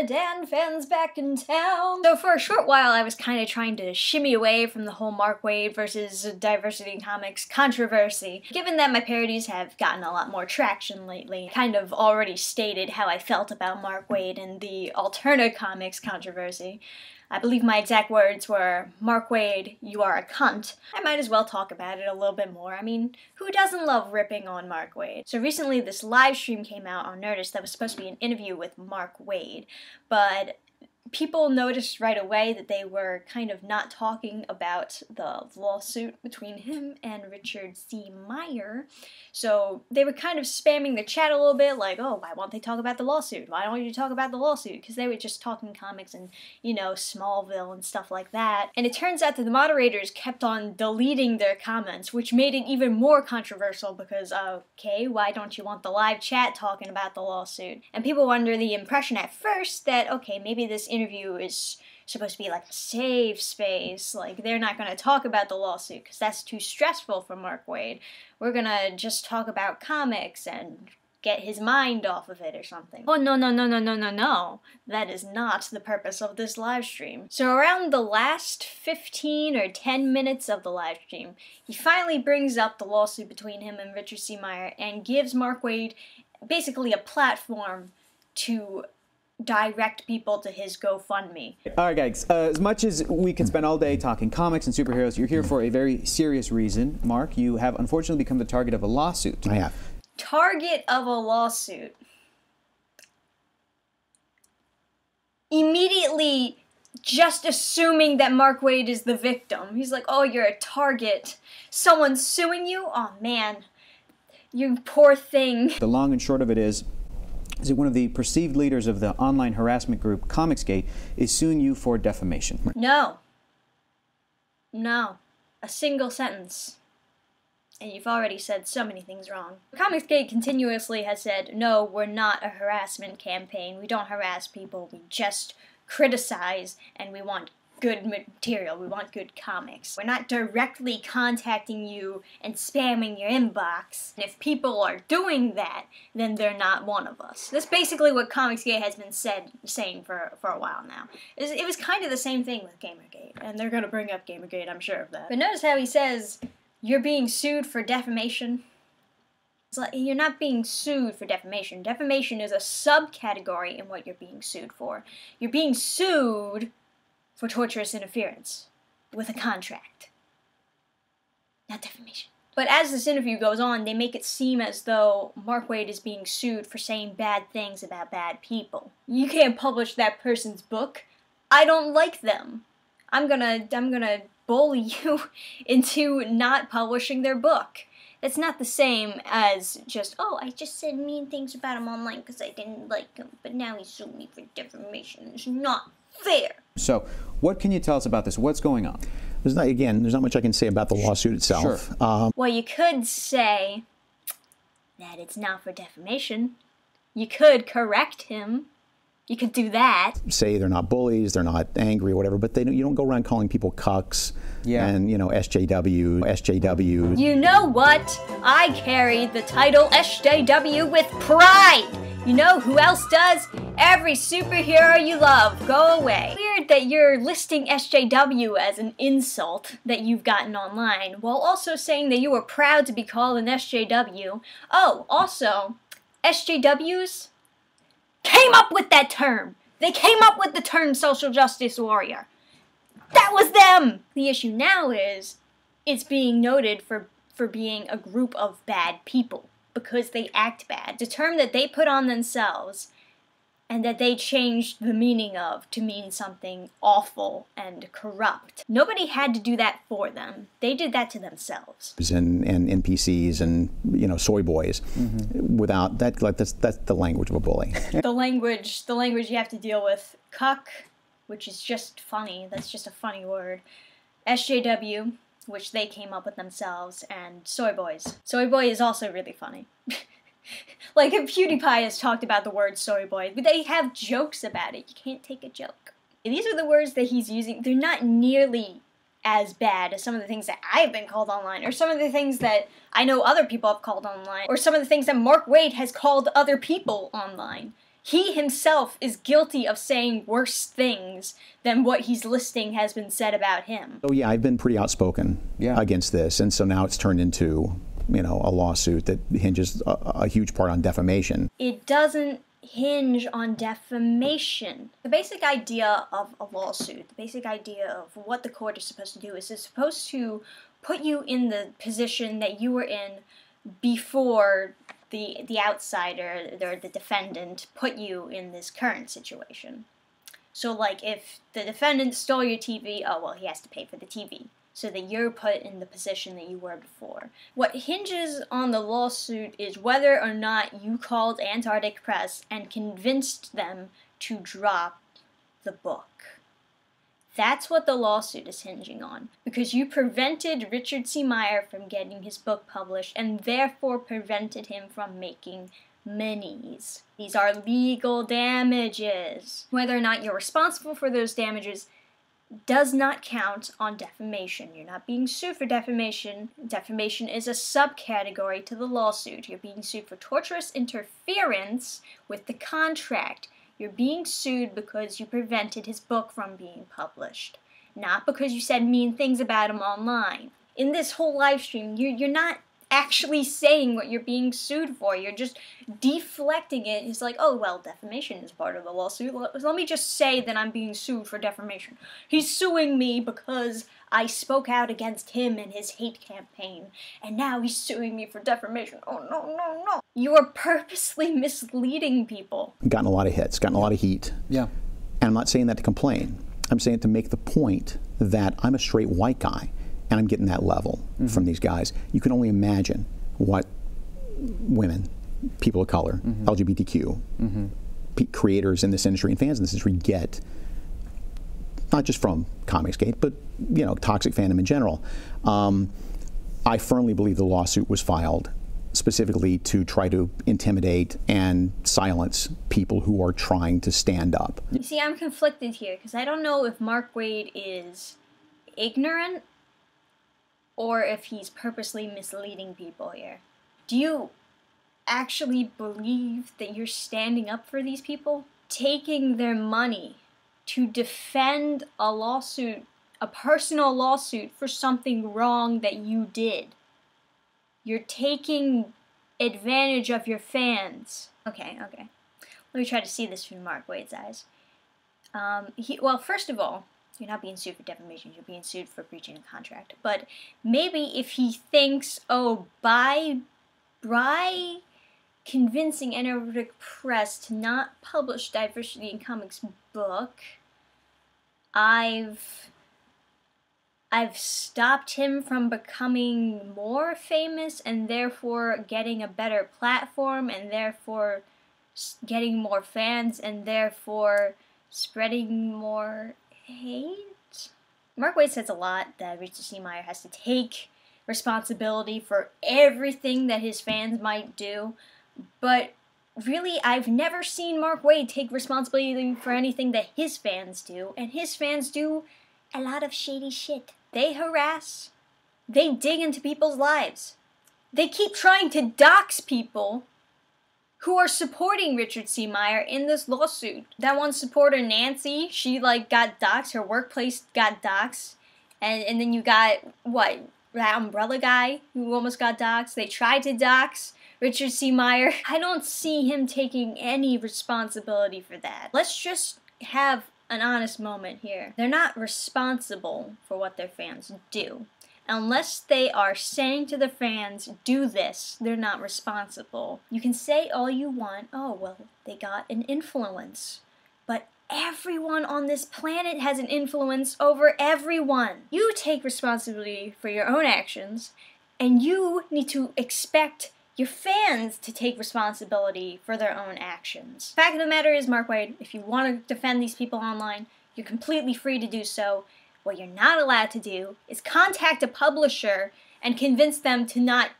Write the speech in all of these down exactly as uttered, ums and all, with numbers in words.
The Dan fan's back in town. So for a short while, I was kind of trying to shimmy away from the whole Mark Waid versus Diversity and Comics controversy. Given that my parodies have gotten a lot more traction lately, I kind of already stated how I felt about Mark Waid and the Alterna Comics controversy. I believe my exact words were, "Mark Waid, you are a cunt." I might as well talk about it a little bit more. I mean, who doesn't love ripping on Mark Waid? So recently this live stream came out on Nerdist that was supposed to be an interview with Mark Waid, but people noticed right away that they were kind of not talking about the lawsuit between him and Richard C. Meyer. So they were kind of spamming the chat a little bit, like, oh, why won't they talk about the lawsuit? Why don't you talk about the lawsuit? Because they were just talking comics and, you know, Smallville and stuff like that. And it turns out that the moderators kept on deleting their comments, which made it even more controversial because, okay, why don't you want the live chat talking about the lawsuit? And people were under the impression at first that, okay, maybe this interview interview is supposed to be like a safe space, like they're not going to talk about the lawsuit because that's too stressful for Mark Waid. We're going to just talk about comics and get his mind off of it or something. Oh no, no, no, no, no, no, no. That is not the purpose of this live stream. So around the last fifteen or ten minutes of the live stream, he finally brings up the lawsuit between him and Richard C. Meyer and gives Mark Waid basically a platform to direct people to his GoFundMe. All right, guys, uh, as much as we could spend all day talking comics and superheroes, you're here for a very serious reason, Mark. You have unfortunately become the target of a lawsuit. I have. Target of a lawsuit. Immediately just assuming that Mark Waid is the victim. He's like, oh, you're a target. Someone's suing you? Oh, man. You poor thing. The long and short of it is, is one of the perceived leaders of the online harassment group Comicsgate is suing you for defamation. No. No. A single sentence. And you've already said so many things wrong. Comicsgate continuously has said, no, we're not a harassment campaign. We don't harass people. We just criticize and we want good material. We want good comics. We're not directly contacting you and spamming your inbox. And if people are doing that, then they're not one of us. That's basically what Comicsgate has been said saying for, for a while now. It was, it was kind of the same thing with GamerGate, and they're going to bring up GamerGate, I'm sure of that. But notice how he says, you're being sued for defamation. It's like, you're not being sued for defamation. Defamation is a subcategory in what you're being sued for. You're being sued for torturous interference with a contract. Not defamation. But as this interview goes on, they make it seem as though Mark Waid is being sued for saying bad things about bad people. You can't publish that person's book. I don't like them. I'm gonna, I'm gonna bully you into not publishing their book. That's not the same as just, oh, I just said mean things about him online because I didn't like him, but now he sued me for defamation. It's not fair. So, what can you tell us about this? What's going on? There's not, again, there's not much I can say about the lawsuit itself. Sure. Um, well, you could say that it's not for defamation. You could correct him. You could do that. Say they're not bullies, they're not angry, or whatever, but they don't, you don't go around calling people cucks yeah. and, you know, S J W, S J W. You know what? I carry the title S J W with pride. You know who else does? Every superhero you love. Go away. Weird that you're listing S J W as an insult that you've gotten online, while also saying that you were proud to be called an S J W. Oh, also, S J Ws came up with that term. They came up with the term social justice warrior. That was them. The issue now is it's being noted for, for being a group of bad people because they act bad. The term that they put on themselves and that they changed the meaning of to mean something awful and corrupt. Nobody had to do that for them. They did that to themselves. And, and N P Cs and, you know, soy boys. Mm-hmm. Without that, like that's, that's the language of a bully. The language, the language you have to deal with. Cuck, which is just funny. That's just a funny word. S J W, which they came up with themselves, and soy boys. Soy boy is also really funny. Like, PewDiePie has talked about the word soy boy, but they have jokes about it. You can't take a joke. These are the words that he's using. They're not nearly as bad as some of the things that I've been called online, or some of the things that I know other people have called online, or some of the things that Mark Waid has called other people online. He himself is guilty of saying worse things than what he's listing has been said about him. Oh yeah, I've been pretty outspoken yeah. against this, and so now it's turned into, you know, a lawsuit that hinges a, a huge part on defamation. It doesn't hinge on defamation. The basic idea of a lawsuit, the basic idea of what the court is supposed to do is it's supposed to put you in the position that you were in before the the outsider or the defendant put you in this current situation. So like if the defendant stole your T V, oh well, he has to pay for the T V, so that you're put in the position that you were before. What hinges on the lawsuit is whether or not you called Antarctic Press and convinced them to drop the book. That's what the lawsuit is hinging on, because you prevented Richard C. Meyer from getting his book published and therefore prevented him from making minis. These are legal damages. Whether or not you're responsible for those damages does not count on defamation. You're not being sued for defamation. Defamation is a subcategory to the lawsuit. You're being sued for torturous interference with the contract. You're being sued because you prevented his book from being published, not because you said mean things about him online. In this whole live stream, you, you're not actually saying what you're being sued for. You're just deflecting it. It's like, oh, well, defamation is part of the lawsuit. Let me just say that I'm being sued for defamation. He's suing me because I spoke out against him and his hate campaign, and now he's suing me for defamation. Oh, no, no, no. You are purposely misleading people. Gotten a lot of hits, gotten a lot of heat. Yeah. And I'm not saying that to complain. I'm saying it to make the point that I'm a straight white guy, and I'm getting that level mm-hmm. from these guys. You can only imagine what women, people of color, mm-hmm. L G B T Q, mm-hmm. creators in this industry and fans in this industry get, not just from Comicsgate, but you know, toxic fandom in general. Um, I firmly believe the lawsuit was filed specifically to try to intimidate and silence people who are trying to stand up. You see, I'm conflicted here, because I don't know if Mark Waid is ignorant or if he's purposely misleading people here. Do you actually believe that you're standing up for these people? Taking their money to defend a lawsuit, a personal lawsuit for something wrong that you did. You're taking advantage of your fans. Okay, okay. Let me try to see this through Mark Waid's eyes. Um, he, well, first of all, you're not being sued for defamation, you're being sued for breaching a contract. But maybe if he thinks, oh, by, by convincing Antarctic Press to not publish Diversity and Comics book, I've I've stopped him from becoming more famous and therefore getting a better platform and therefore getting more fans and therefore spreading more hate. Mark Waid says a lot that Richard C. Meyer has to take responsibility for everything that his fans might do, but really, I've never seen Mark Waid take responsibility for anything that his fans do, and his fans do a lot of shady shit. They harass, they dig into people's lives, they keep trying to dox people who are supporting Richard C. Meyer in this lawsuit. That one supporter, Nancy, she like got doxed, her workplace got doxed, and, and then you got, what, that umbrella guy who almost got doxed. They tried to dox Richard C. Meyer. I don't see him taking any responsibility for that. Let's just have an honest moment here. They're not responsible for what their fans do. Unless they are saying to the fans, do this, they're not responsible. You can say all you want, oh, well, they got an influence. But everyone on this planet has an influence over everyone. You take responsibility for your own actions, and you need to expect your fans to take responsibility for their own actions. Fact of the matter is, Mark Waid, if you want to defend these people online, you're completely free to do so. What you're not allowed to do is contact a publisher and convince them to not,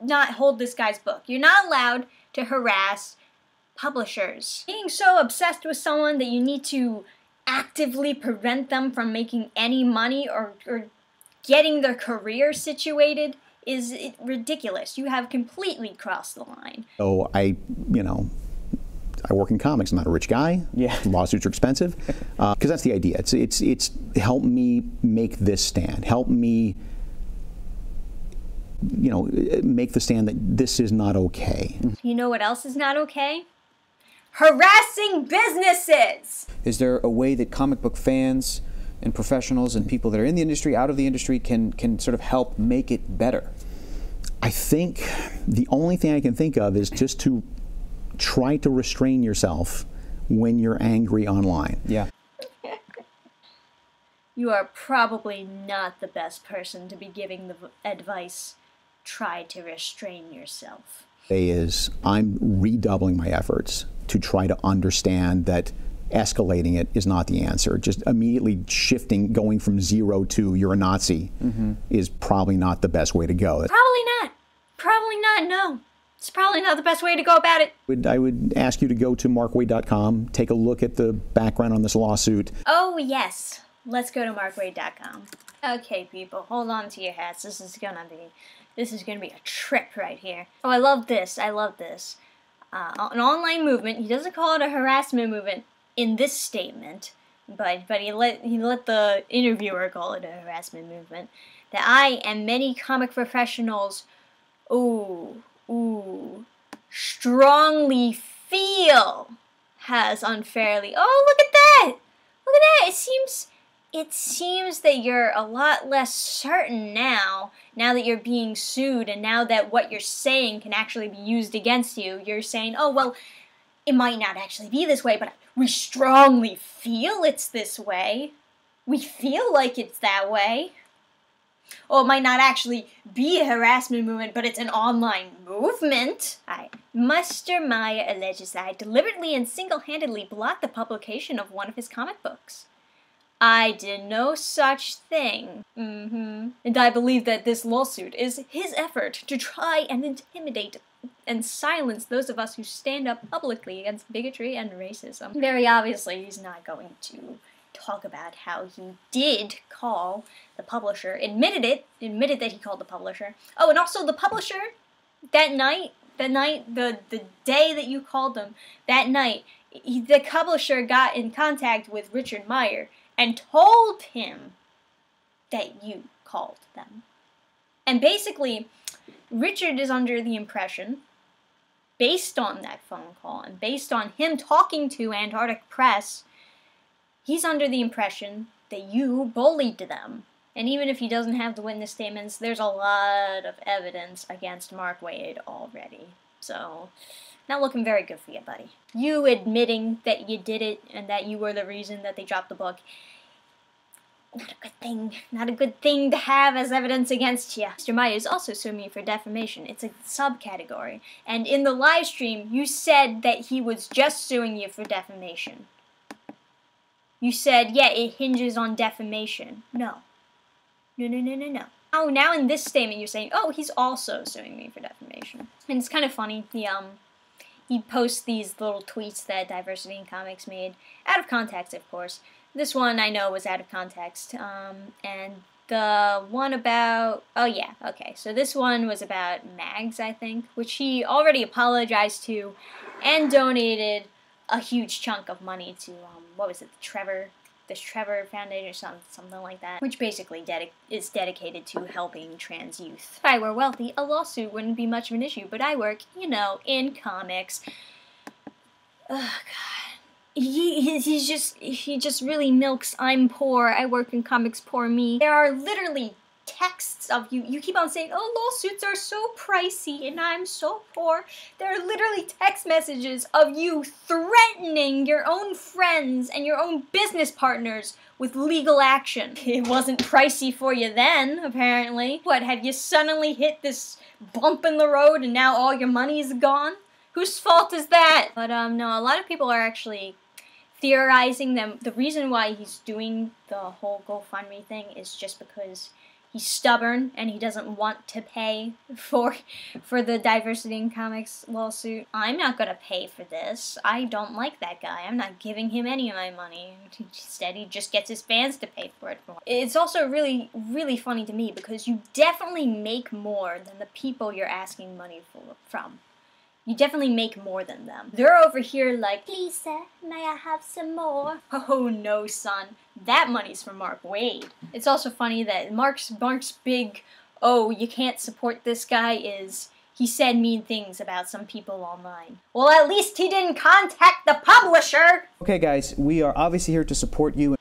not hold this guy's book. You're not allowed to harass publishers. Being so obsessed with someone that you need to actively prevent them from making any money or, or getting their career situated is ridiculous. You have completely crossed the line. So I, you know, I work in comics. I'm not a rich guy. Yeah. Lawsuits are expensive. Because uh, that's the idea. It's, it's, it's help me make this stand. Help me, you know, make the stand that this is not okay. You know what else is not okay? Harassing businesses! Is there a way that comic book fans and professionals and people that are in the industry, out of the industry, can, can sort of help make it better? I think the only thing I can think of is just to try to restrain yourself when you're angry online. Yeah. You are probably not the best person to be giving the advice, try to restrain yourself. Is I'm redoubling my efforts to try to understand that escalating it is not the answer. Just immediately shifting, going from zero to you're a Nazi, mm-hmm. is probably not the best way to go. Probably not. Probably not, no. It's probably not the best way to go about it. Would, I would ask you to go to Mark Waid dot com, take a look at the background on this lawsuit. Oh, yes. Let's go to Mark Waid dot com. Okay, people, hold on to your hats. This is gonna be, this is gonna be a trip right here. Oh, I love this. I love this. Uh, an online movement. He doesn't call it a harassment movement in this statement, but but he let he let the interviewer call it a harassment movement. That I and many comic professionals, ooh ooh, strongly feel has unfairly. Oh, look at that! Look at that! It seems. It seems that you're a lot less certain now, now that you're being sued and now that what you're saying can actually be used against you. You're saying, oh, well, it might not actually be this way, but we strongly feel it's this way. We feel like it's that way. Or it might not actually be a harassment movement, but it's an online movement. I, Mister Meyer alleges that I deliberately and single-handedly blocked the publication of one of his comic books. I did no such thing. Mm-hmm. And I believe that this lawsuit is his effort to try and intimidate and silence those of us who stand up publicly against bigotry and racism. Very obviously, he's not going to talk about how he did call the publisher, admitted it, admitted that he called the publisher. Oh, and also the publisher, that night, that night, the, the day that you called them, that night, he, the publisher got in contact with Richard Meyer and told him that you called them. And basically, Richard is under the impression, based on that phone call, and based on him talking to Antarctic Press, he's under the impression that you bullied them. And even if he doesn't have the witness statements, there's a lot of evidence against Mark Waid already. So, not looking very good for you, buddy. You admitting that you did it and that you were the reason that they dropped the book. Not a good thing. Not a good thing to have as evidence against you. Mister Meyer is also suing me for defamation. It's a subcategory. And in the live stream, you said that he was just suing you for defamation. You said, yeah, it hinges on defamation. No. No, no, no, no, no. Oh, now in this statement you're saying, oh, he's also suing me for defamation. And it's kind of funny. He, um, he posts these little tweets that Diversity and Comics made, out of context, of course. This one I know was out of context. Um, and the one about, oh yeah, okay. So this one was about Mags, I think, which he already apologized to and donated a huge chunk of money to, um, what was it, the Trevor? This Trevor Foundation or something, something like that, which basically dedic is dedicated to helping trans youth. If I were wealthy, a lawsuit wouldn't be much of an issue, but I work, you know, in comics. Oh, God. He, he's, he's just, he just really milks I'm poor, I work in comics, poor me. There are literally texts of you. You keep on saying, oh, lawsuits are so pricey and I'm so poor. There are literally text messages of you threatening your own friends and your own business partners with legal action. It wasn't pricey for you then, apparently. What, have you suddenly hit this bump in the road and now all your money's gone? Whose fault is that? But um, no, a lot of people are actually theorizing them. The reason why he's doing the whole GoFundMe thing is just because he's stubborn, and he doesn't want to pay for for the Diversity in Comics lawsuit. I'm not gonna pay for this. I don't like that guy. I'm not giving him any of my money. Instead, he just gets his fans to pay for it. It's also really, really funny to me because you definitely make more than the people you're asking money for, from. You definitely make more than them. They're over here like, Lisa, may I have some more? Oh no, son. That money's from Mark Waid. It's also funny that Mark's, Mark's big, oh, you can't support this guy is, he said mean things about some people online. Well, at least he didn't contact the publisher! Okay guys, we are obviously here to support you.